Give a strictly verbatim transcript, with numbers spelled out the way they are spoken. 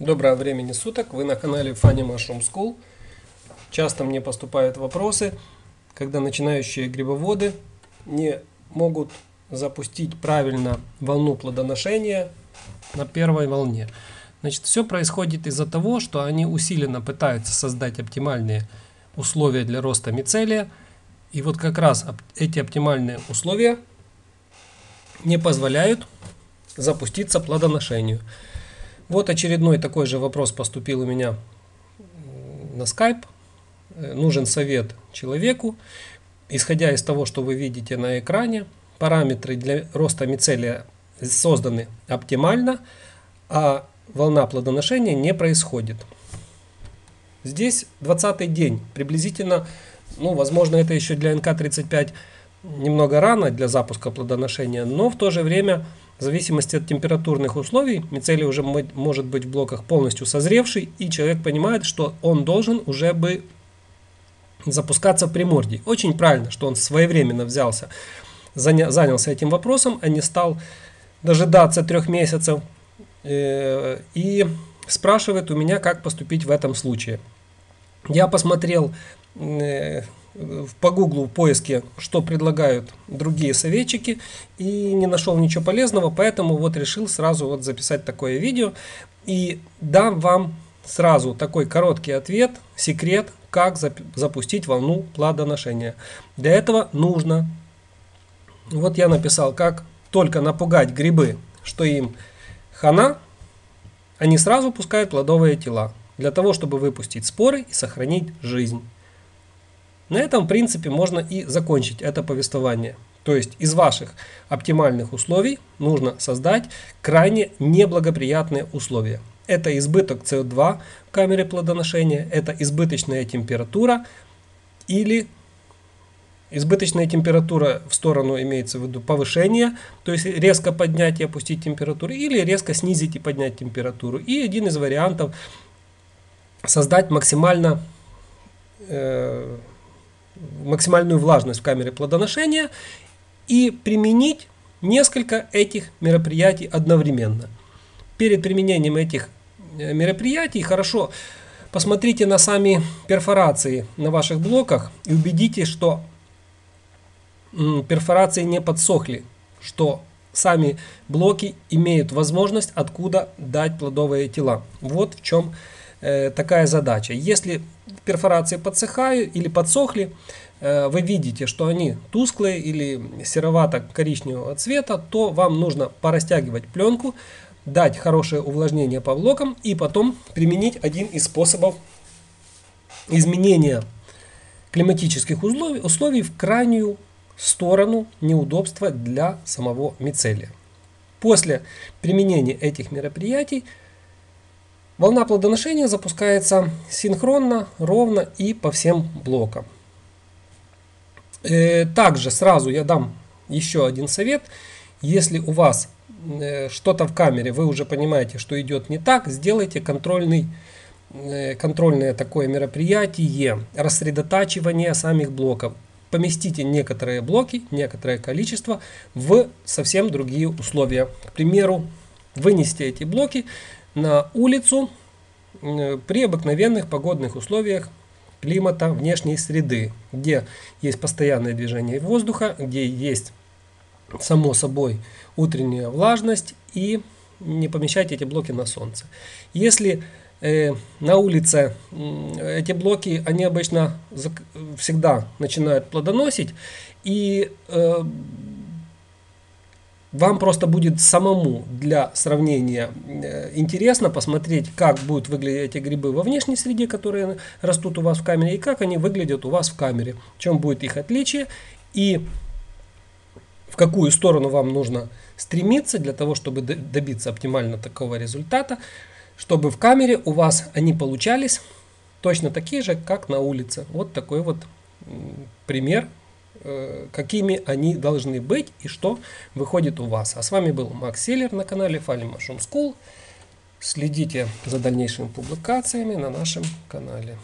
Доброго времени суток, вы на канале фанни мушрум скул. Часто мне поступают вопросы, когда начинающие грибоводы не могут запустить правильно волну плодоношения на первой волне. Значит, все происходит из-за того, что они усиленно пытаются создать оптимальные условия для роста мицелия. И вот как раз эти оптимальные условия не позволяют запуститься плодоношению. Вот очередной такой же вопрос поступил у меня на скайп. Нужен совет человеку. Исходя из того, что вы видите на экране, параметры для роста мицелия созданы оптимально, а волна плодоношения не происходит. Здесь двадцатый день приблизительно, ну, возможно, это еще для эн ка тридцать пять немного рано для запуска плодоношения, но в то же время в зависимости от температурных условий мицелий уже может быть в блоках полностью созревший, и человек понимает, что он должен уже бы запускаться в примордии. Очень правильно, что он своевременно взялся, занялся этим вопросом, а не стал дожидаться трех месяцев э и спрашивает у меня, как поступить в этом случае. Я посмотрел э по гуглу в поиске, что предлагают другие советчики, и не нашел ничего полезного, поэтому вот решил сразу вот записать такое видео и дам вам сразу такой короткий ответ, секрет, как зап запустить волну плодоношения. Для этого нужно, вот я написал, как только напугать грибы, что им хана, они сразу пускают плодовые тела, для того, чтобы выпустить споры и сохранить жизнь. На этом, в принципе, можно и закончить это повествование. То есть из ваших оптимальных условий нужно создать крайне неблагоприятные условия. Это избыток си о два в камере плодоношения, это избыточная температура или избыточная температура в сторону, имеется в виду повышение, то есть резко поднять и опустить температуру, или резко снизить и поднять температуру. И один из вариантов — создать максимально... Э максимальную влажность в камере плодоношения и применить несколько этих мероприятий одновременно. Перед применением этих мероприятий хорошо посмотрите на сами перфорации на ваших блоках и убедитесь, что перфорации не подсохли, что сами блоки имеют возможность откуда дать плодовые тела. Вот в чем такая задача. Если перфорации подсыхают или подсохли, вы видите, что они тусклые или серовато-коричневого цвета, то вам нужно порастягивать пленку, дать хорошее увлажнение по блокам и потом применить один из способов изменения климатических условий, условий в крайнюю сторону неудобства для самого мицелия. После применения этих мероприятий волна плодоношения запускается синхронно, ровно и по всем блокам. Также сразу я дам еще один совет. Если у вас что-то в камере, вы уже понимаете, что идет не так, сделайте контрольный, контрольное такое мероприятие, рассредотачивание самих блоков. Поместите некоторые блоки, некоторое количество в совсем другие условия. К примеру, вынести эти блоки на улицу при обыкновенных погодных условиях климата внешней среды, где есть постоянное движение воздуха, где есть, само собой, утренняя влажность, и не помещать эти блоки на солнце. Если э, на улице э, эти блоки, они обычно всегда начинают плодоносить, и э, вам просто будет самому для сравнения интересно посмотреть, как будут выглядеть эти грибы во внешней среде, которые растут у вас в камере, и как они выглядят у вас в камере, в чем будет их отличие, и в какую сторону вам нужно стремиться для того, чтобы добиться оптимально такого результата, чтобы в камере у вас они получались точно такие же, как на улице. Вот такой вот пример, какими они должны быть и что выходит у вас. А с вами был Макс Силер на канале фанни мушрум скул. Следите за дальнейшими публикациями на нашем канале.